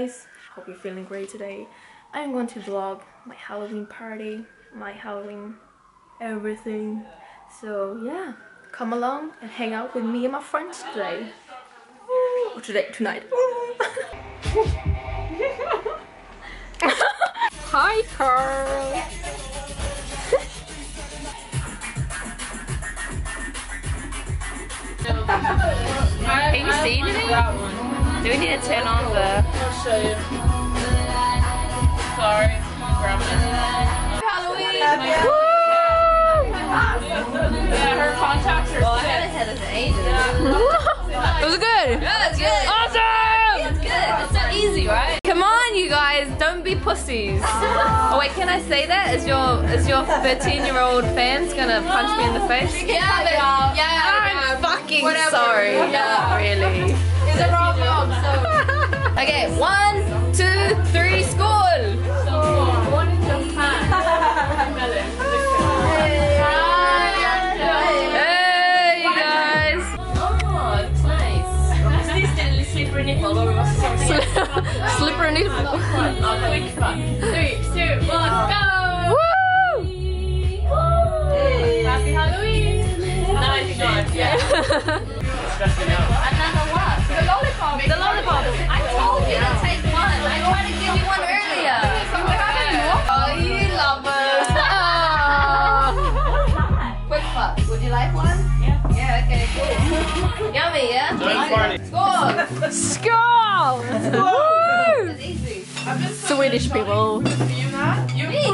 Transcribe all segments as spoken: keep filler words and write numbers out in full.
guys, hope you're feeling great today. I'm going to vlog my Halloween party, my Halloween everything. So yeah, come along and hang out with me and my friends today. Or today, tonight. Hi Carl! Can you see anything? Do we need to turn on the... I'll show you. Sorry, my grandma. Halloween! Woo! Yeah, her contacts are well, sick. I haven't had it for ages. Yeah. It was good! Yeah, it's good! Awesome! It's good! It's so easy, right? Come on, you guys! Don't be pussies! Oh wait, can I say that? Is your is your thirteen year old fans gonna punch me in the face? Yeah, they are! Yeah! Fucking whatever. Sorry, yeah. Really. It's a wrong vlog, so. Okay, one, two, three, school! Born in Japan. Hey, you guys! Oh, it's nice. Is this deadly slippery nipple or something else? Slippery nipple. Quick fuck. Three, two, one, go! Woo! Woo! Happy Halloween! Yeah. Another one. The lollipop. The lollipop. I told you to take one. I tried to give you one earlier. We're having more. Oh, you lovers. Oh. Quick fuck. Would you like one? Yeah. Yeah. Okay. Cool. Yummy, yeah. Score. Score. Woo! It's easy. So Swedish people. You not? You me?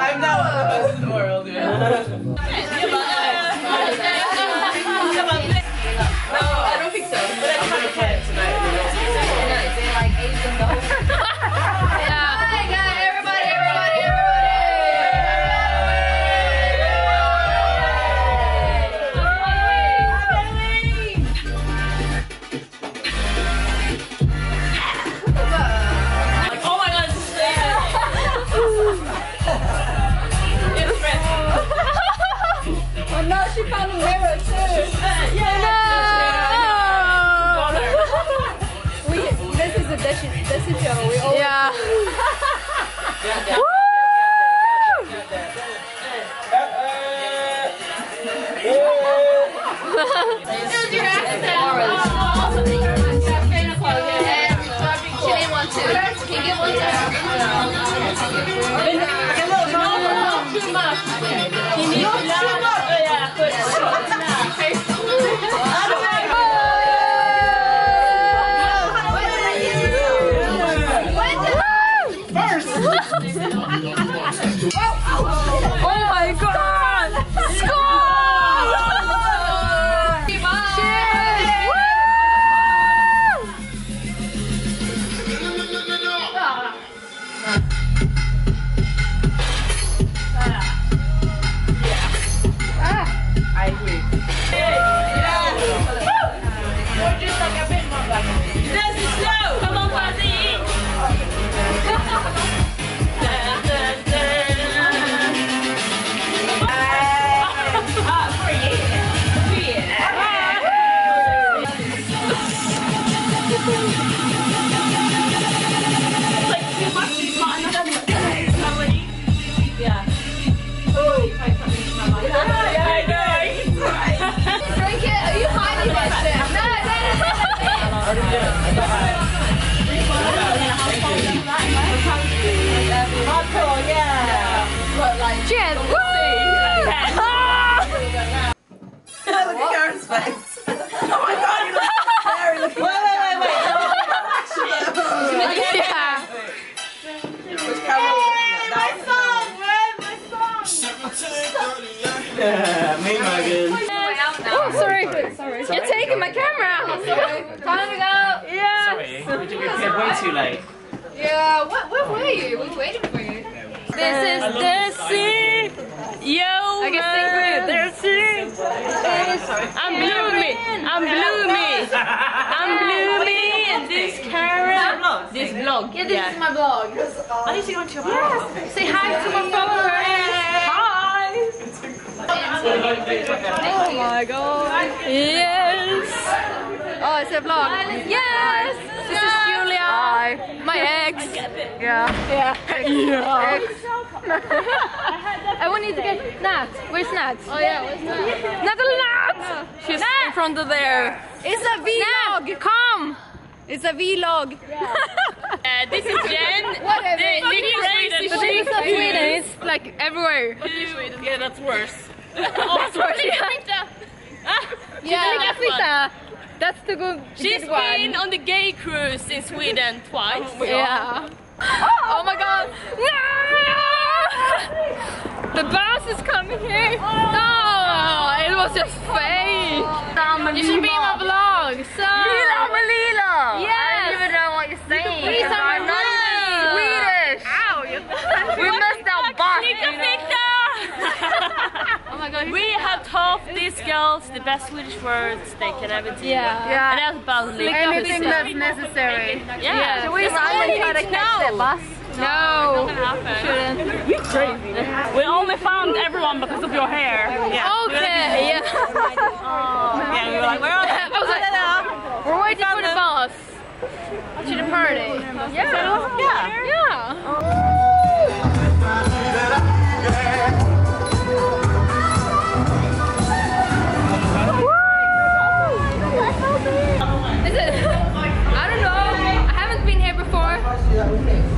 I'm not one of the best in the world. Yeah. Cheers! Woo! Look at Karen's face! Oh my god, you look scary! Wait, wait, wait, wait! My song! Where's my song? Yeah, me and Megan. Oh, sorry. Sorry. sorry. You're taking my camera! Sorry. Time to go! Yeah! Sorry, you get way too late. Yeah, what, where were you? We were waiting for you. This is the sea, yo man, the sea, I'm bloomy, I'm bloomy, I'm bloomy in this camera, this vlog. Yeah, this yeah. is my vlog. I need to go on to your vlog. Yes. Say hi to my followers. Hi. Oh my god. Yes. Oh, it's a vlog. Yes. Yes. life. My ex. I get it. Yeah. Yeah. Ex. Yeah. Ex. Everyone needs to get Nat. Where's Nat? Oh yeah, where's Nat? Natalie Nat! She's Nat. In front of there. It's a vlog. Nat. Come. It's a vlog. Yeah. Uh, this is Jen. Whatever. This is Sweden. Sweden. It's like everywhere. Yeah, that's worse. Oh, that's worse. Yeah. Yeah. Yeah. That's the good. She's good been one. On the gay cruise in Sweden twice. Oh, yeah. Oh my god. No! The bus is coming here. No, it was just fake. You should be in my vlog. So. Lila, Malila. Yes. I don't even know what you're saying. We are not Swedish. Ow. We missed our bus. Oh my god. We have taught these girls the best Swedish words they can ever do. Yeah. Yeah. And that's about anything that's necessary. Yeah. Yeah. Should we run and try to catch the bus? No. Shouldn't. You're crazy. We only found everyone because of your hair. Yeah. Okay. Yeah. Yeah. We were like, where are they? I was like, we're waiting for the bus to the party. Yeah. Yeah. Yeah. Is it? I don't know. I haven't been here before. I don't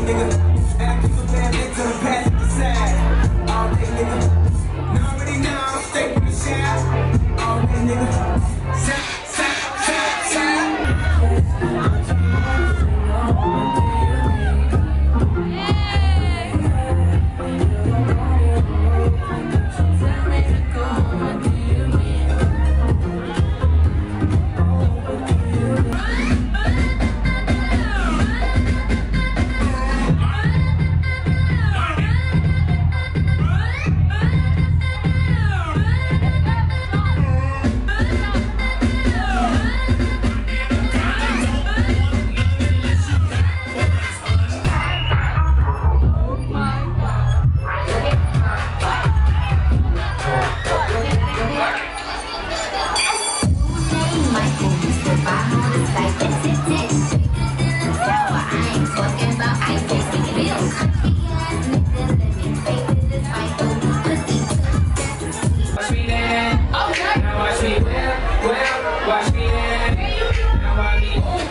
nigga, I keep a bad leg to the past, the side. All day, nigga. Nobody knows. money.